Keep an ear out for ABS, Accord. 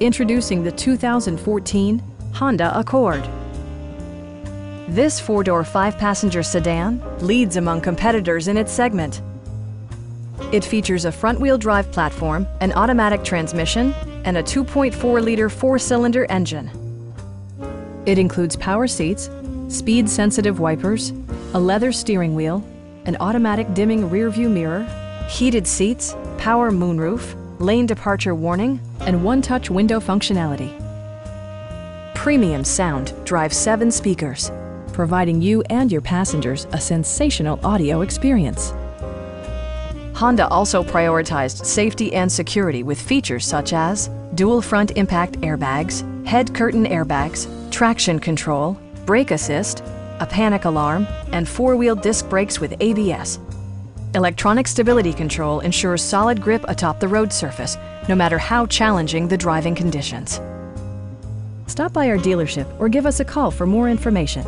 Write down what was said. Introducing the 2014 Honda Accord. This four-door, five-passenger sedan leads among competitors in its segment. It features a front-wheel drive platform, an automatic transmission, and a 2.4-liter four-cylinder engine. It includes power seats, speed-sensitive wipers, a leather steering wheel, an automatic dimming rearview mirror, heated seats, power moonroof, lane departure warning, and one-touch window functionality. Premium sound drives 7 speakers, providing you and your passengers a sensational audio experience. Honda also prioritized safety and security with features such as dual front impact airbags, head curtain airbags, traction control, brake assist, a panic alarm, and four-wheel disc brakes with ABS. Electronic stability control ensures solid grip atop the road surface, no matter how challenging the driving conditions. Stop by our dealership or give us a call for more information.